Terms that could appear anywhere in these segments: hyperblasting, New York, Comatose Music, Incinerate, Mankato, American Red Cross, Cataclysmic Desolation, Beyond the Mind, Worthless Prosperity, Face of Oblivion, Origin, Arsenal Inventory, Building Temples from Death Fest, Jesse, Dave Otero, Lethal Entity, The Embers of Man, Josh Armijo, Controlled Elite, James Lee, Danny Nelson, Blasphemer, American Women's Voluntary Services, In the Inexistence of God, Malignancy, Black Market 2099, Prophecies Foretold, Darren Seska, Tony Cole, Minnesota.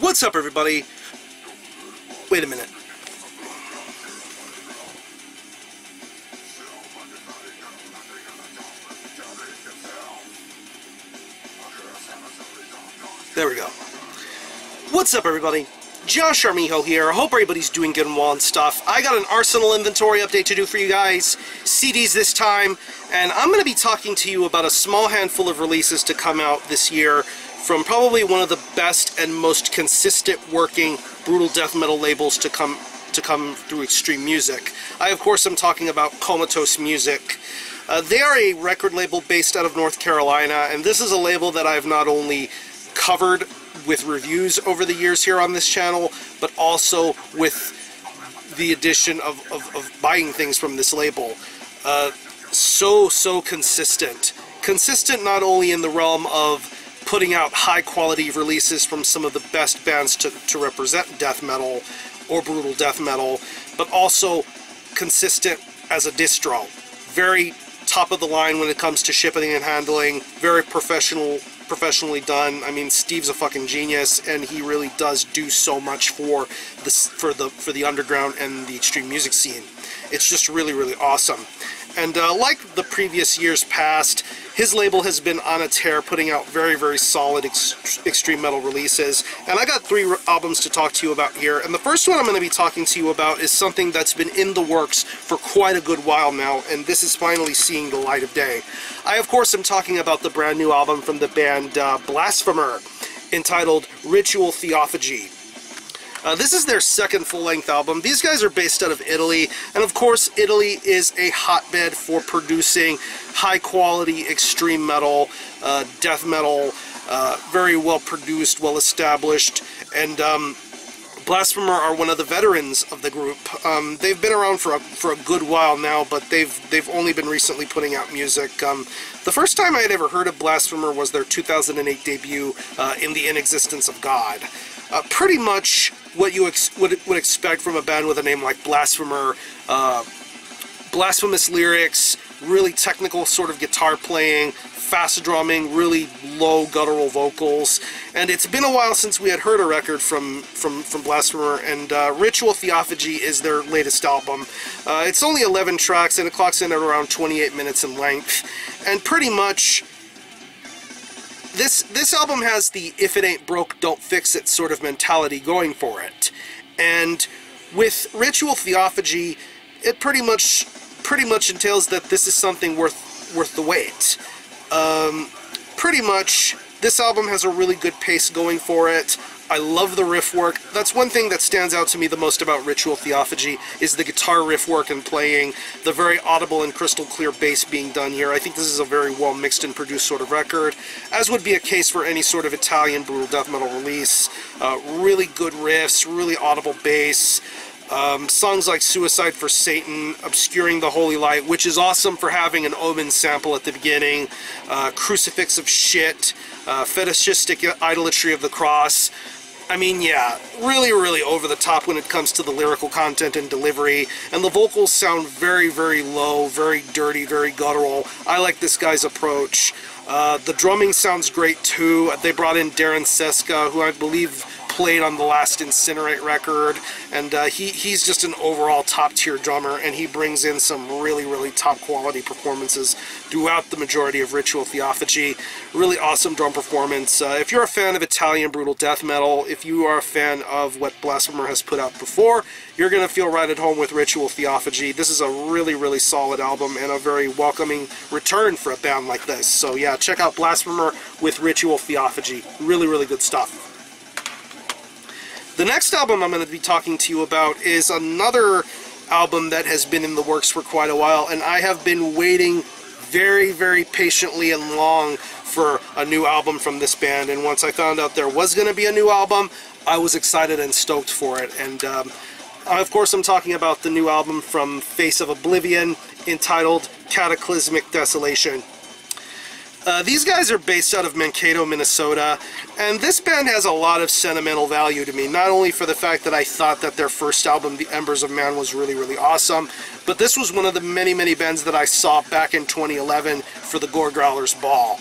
What's up, everybody? Wait a minute. There we go. What's up, everybody? Josh Armijo here. I hope everybody's doing good and well and stuff. I got an Arsenal inventory update to do for you guys, CDs this time, and I'm going to be talking to you about a small handful of releases to come out this year from probably one of the best and most consistent working brutal death metal labels to come through extreme music. I, of course, am talking about Comatose Music. They are a record label based out of North Carolina, and this is a label that I've not only covered with reviews over the years here on this channel, but also with the addition of buying things from this label. So consistent. Consistent not only in the realm of putting out high-quality releases from some of the best bands to represent death metal or brutal death metal, but also consistent as a distro. Very top of the line when it comes to shipping and handling, very professionally done. I mean, Steve's a fucking genius, and he really does do so much for the underground and the extreme music scene. It's just really awesome. And like the previous years past, his label has been on a tear, putting out very solid extreme metal releases. And I got three albums to talk to you about here. And the first one I'm going to be talking to you about is something that's been in the works for quite a good while now, and this is finally seeing the light of day. I, of course, am talking about the brand new album from the band Blasphemer, entitled Ritual Theophagy. This is their second full-length album. These guys are based out of Italy, and of course Italy is a hotbed for producing high-quality extreme metal, death metal, very well-produced, well-established, and Blasphemer are one of the veterans of the group. They've been around for a good while now, but they've only been recently putting out music. The first time I had ever heard of Blasphemer was their 2008 debut, In the Inexistence of God. Pretty much what you would expect from a band with a name like Blasphemer. Blasphemous lyrics, really technical sort of guitar playing, fast drumming, really low guttural vocals. And it's been a while since we had heard a record from Blasphemer, and Ritual Theophagy is their latest album. It's only 11 tracks, and it clocks in at around 28 minutes in length. And pretty much this album has the if it ain't broke, don't fix it sort of mentality going for it. And with Ritual Theophagy, it pretty much entails that this is something worth the wait. Pretty much, this album has a really good pace going for it. I love the riff work. That's one thing that stands out to me the most about Ritual Theophagy is the guitar riff work and playing, the very audible and crystal clear bass being done here. I think this is a very well mixed and produced sort of record, as would be a case for any sort of Italian brutal death metal release. Really good riffs, really audible bass. Songs like Suicide for Satan, Obscuring the Holy Light, which is awesome for having an Omen sample at the beginning, Crucifix of Shit, Fetishistic Idolatry of the Cross. I mean, yeah, really over the top when it comes to the lyrical content and delivery, and the vocals sound very low, very dirty, very guttural. I like this guy's approach. The drumming sounds great too. They brought in Darren Seska, who I believe played on the last Incinerate record, and he's just an overall top-tier drummer, and he brings in some really top-quality performances throughout the majority of Ritual Theophagy. Really awesome drum performance. If you're a fan of Italian brutal death metal, if you are a fan of what Blasphemer has put out before, you're going to feel right at home with Ritual Theophagy. This is a really solid album and a very welcoming return for a band like this. So yeah, check out Blasphemer with Ritual Theophagy. Really good stuff. The next album I'm going to be talking to you about is another album that has been in the works for quite a while, and I have been waiting very patiently and long for a new album from this band, and once I found out there was going to be a new album, I was excited and stoked for it. And of course I'm talking about the new album from Face of Oblivion, entitled Cataclysmic Desolation. These guys are based out of Mankato, Minnesota, and this band has a lot of sentimental value to me, not only for the fact that I thought that their first album, The Embers of Man, was really awesome, but this was one of the many bands that I saw back in 2011 for the Gore Growlers Ball.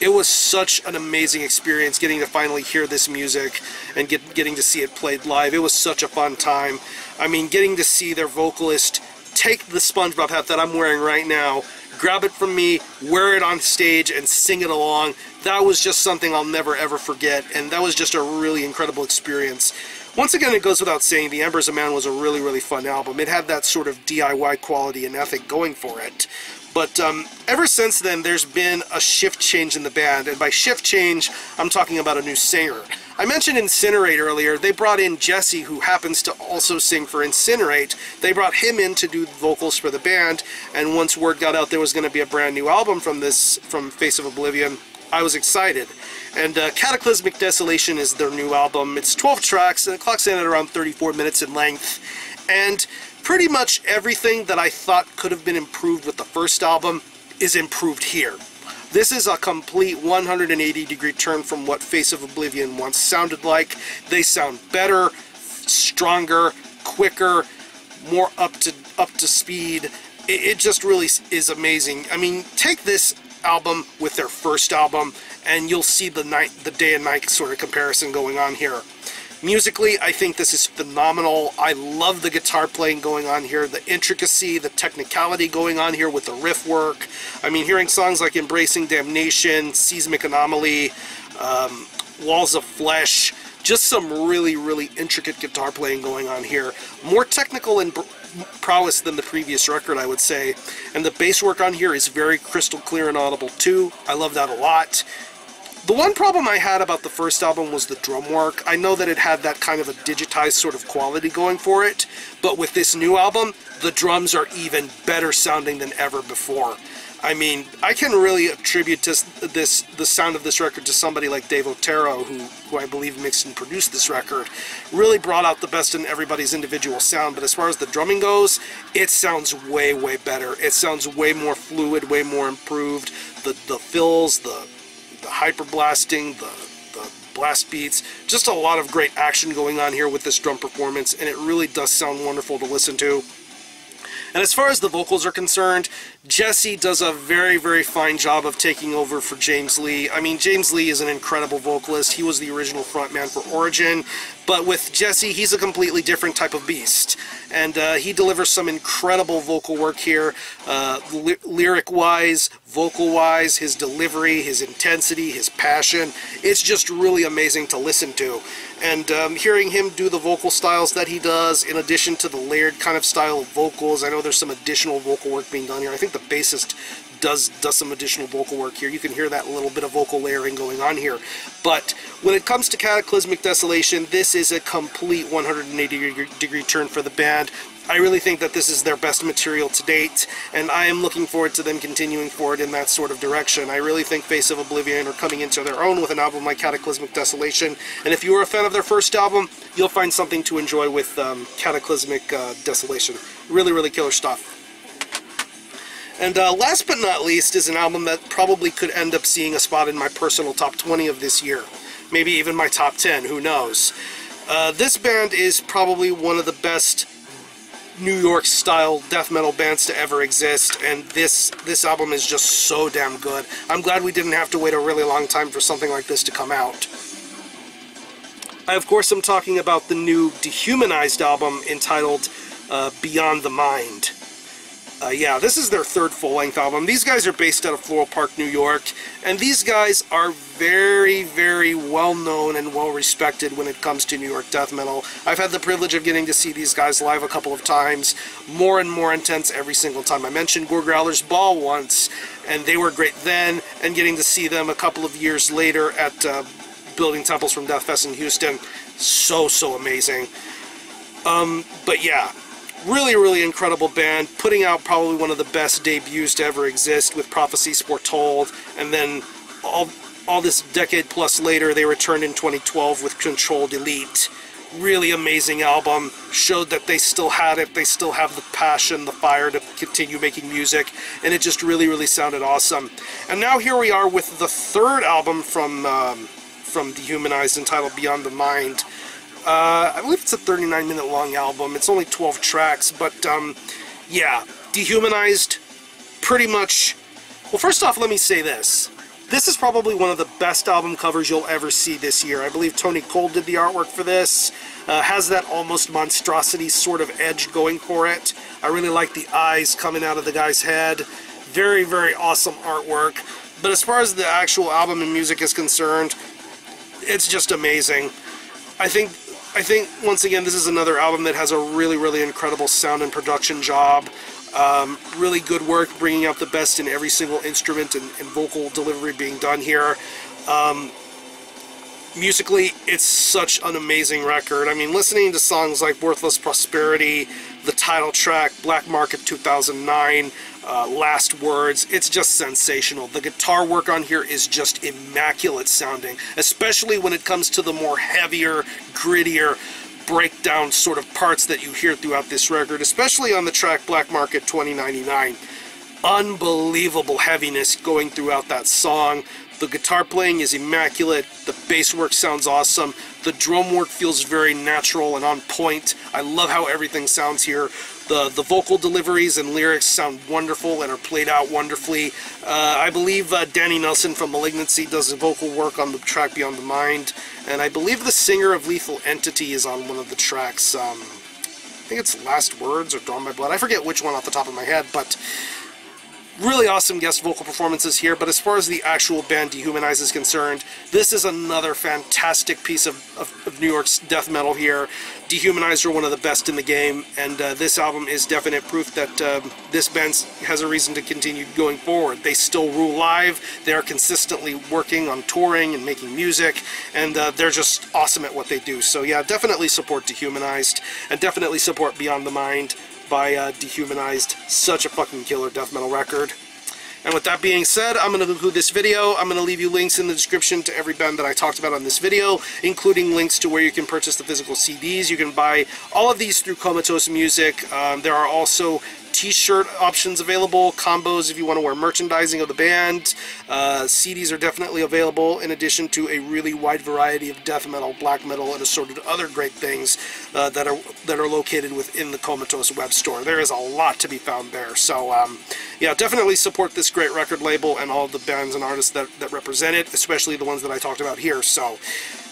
It was such an amazing experience getting to finally hear this music and getting to see it played live. It was such a fun time. I mean, getting to see their vocalist take the SpongeBob hat that I'm wearing right now, grab it from me, wear it on stage, and sing it along. That was just something I'll never ever forget, and that was just a really incredible experience. Once again, it goes without saying, The Embers of Man was a really, really fun album. It had that sort of DIY quality and ethic going for it. But ever since then, there's been a shift change in the band, and by shift change, I'm talking about a new singer. I mentioned Incinerate earlier. They brought in Jesse, who happens to also sing for Incinerate. They brought him in to do vocals for the band, and once word got out there was going to be a brand new album from Face of Oblivion, I was excited. And Cataclysmic Desolation is their new album. It's 12 tracks, and it clocks in at around 34 minutes in length, and pretty much everything that I thought could have been improved with the first album is improved here. This is a complete 180-degree turn from what Face of Oblivion once sounded like. They sound better, stronger, quicker, more up to speed. It just really is amazing. I mean, take this album with their first album, and you'll see the day and night sort of comparison going on here. Musically, I think this is phenomenal. I love the guitar playing going on here, the intricacy, the technicality going on here with the riff work. I mean, hearing songs like Embracing Damnation, Seismic Anomaly, Walls of Flesh, just some really, really intricate guitar playing going on here. More technical and prowess than the previous record, I would say. And the bass work on here is very crystal clear and audible too. I love that a lot. The one problem I had about the first album was the drum work. I know that it had that kind of a digitized sort of quality going for it, but with this new album, the drums are even better sounding than ever before. I mean, I can really attribute the sound of this record to somebody like Dave Otero, who I believe mixed and produced this record. Really brought out the best in everybody's individual sound, but as far as the drumming goes, it sounds way, way better. It sounds way more fluid, way more improved. The fills, the hyperblasting, the blast beats, just a lot of great action going on here with this drum performance, and it really does sound wonderful to listen to. And as far as the vocals are concerned, Jesse does a very, very fine job of taking over for James Lee. I mean, James Lee is an incredible vocalist. He was the original frontman for Origin, but with Jesse, he's a completely different type of beast. And he delivers some incredible vocal work here, lyric-wise, vocal-wise, his delivery, his intensity, his passion. It's just really amazing to listen to. And hearing him do the vocal styles that he does, in addition to the layered kind of style of vocals, I know there's some additional vocal work being done here. I think the bassist does some additional vocal work here. You can hear that little bit of vocal layering going on here. But when it comes to Cataclysmic Desolation, this is a complete 180-degree turn for the band. I really think that this is their best material to date, and I am looking forward to them continuing forward in that sort of direction. I really think Face of Oblivion are coming into their own with an album like Cataclysmic Desolation, and if you were a fan of their first album, you'll find something to enjoy with Cataclysmic Desolation. Really, really killer stuff. And last but not least is an album that probably could end up seeing a spot in my personal top 20 of this year. Maybe even my top 10, who knows. This band is probably one of the best New York-style death metal bands to ever exist, and this album is just so damn good. I'm glad we didn't have to wait a really long time for something like this to come out. I, of course, am talking about the new Dehumanized album entitled Beyond the Mind. Yeah, this is their third full-length album. These guys are based out of Floral Park, New York, and these guys are very, very well-known and well-respected when it comes to New York death metal. I've had the privilege of getting to see these guys live a couple of times, more and more intense every single time. I mentioned Gore Growler's Ball once, and they were great then, and getting to see them a couple of years later at Building Temples from Death Fest in Houston, so amazing. But yeah. Really, really incredible band, putting out probably one of the best debuts to ever exist with Prophecies Foretold, and then all this decade plus later, they returned in 2012 with Controlled Elite. Really amazing album, showed that they still had it, they still have the passion, the fire to continue making music, and it just really, really sounded awesome. And now here we are with the third album from Dehumanized entitled Beyond the Mind. I believe it's a 39-minute long album. It's only 12 tracks, but yeah, Dehumanized pretty much... Well, first off, let me say this. This is probably one of the best album covers you'll ever see this year. I believe Tony Cole did the artwork for this. Has that almost monstrosity sort of edge going for it. I really like the eyes coming out of the guy's head. Very, very awesome artwork. But as far as the actual album and music is concerned, it's just amazing. I think once again, this is another album that has a really, really incredible sound and production job. Really good work, bringing out the best in every single instrument and vocal delivery being done here. Musically, it's such an amazing record. I mean, listening to songs like Worthless Prosperity, the title track, Black Market 2009, Last Words, it's just sensational. The guitar work on here is just immaculate sounding, especially when it comes to the more heavier, grittier breakdown sort of parts that you hear throughout this record, especially on the track Black Market 2099. Unbelievable heaviness going throughout that song. The guitar playing is immaculate, the bass work sounds awesome, the drum work feels very natural and on point. I love how everything sounds here. The vocal deliveries and lyrics sound wonderful and are played out wonderfully. I believe Danny Nelson from Malignancy does the vocal work on the track Beyond the Mind, and I believe the singer of Lethal Entity is on one of the tracks. I think it's Last Words or Drawn by Blood. I forget which one off the top of my head, but really awesome guest vocal performances here. But as far as the actual band Dehumanized is concerned, this is another fantastic piece of New York's death metal here. Dehumanized are one of the best in the game, and this album is definite proof that this band has a reason to continue going forward. They still rule live, they are consistently working on touring and making music, and they're just awesome at what they do. So yeah, definitely support Dehumanized, and definitely support Beyond the Mind by Dehumanized. Such a fucking killer death metal record. And with that being said, I'm going to conclude this video. I'm going to leave you links in the description to every band that I talked about on this video, including links to where you can purchase the physical CDs. You can buy all of these through Comatose Music. There are also t-shirt options available, combos if you want to wear merchandising of the band. CDs are definitely available, in addition to a really wide variety of death metal, black metal, and assorted other great things that are located within the Comatose web store. There is a lot to be found there. So yeah, definitely support this great record label and all the bands and artists that represent it, especially the ones that I talked about here. So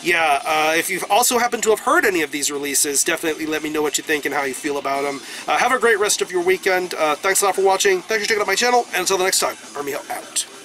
yeah, if you also happen to have heard any of these releases, definitely let me know what you think and how you feel about them. Have a great rest of your weekend. Thanks a lot for watching. Thanks for checking out my channel. And until the next time, Armijo out.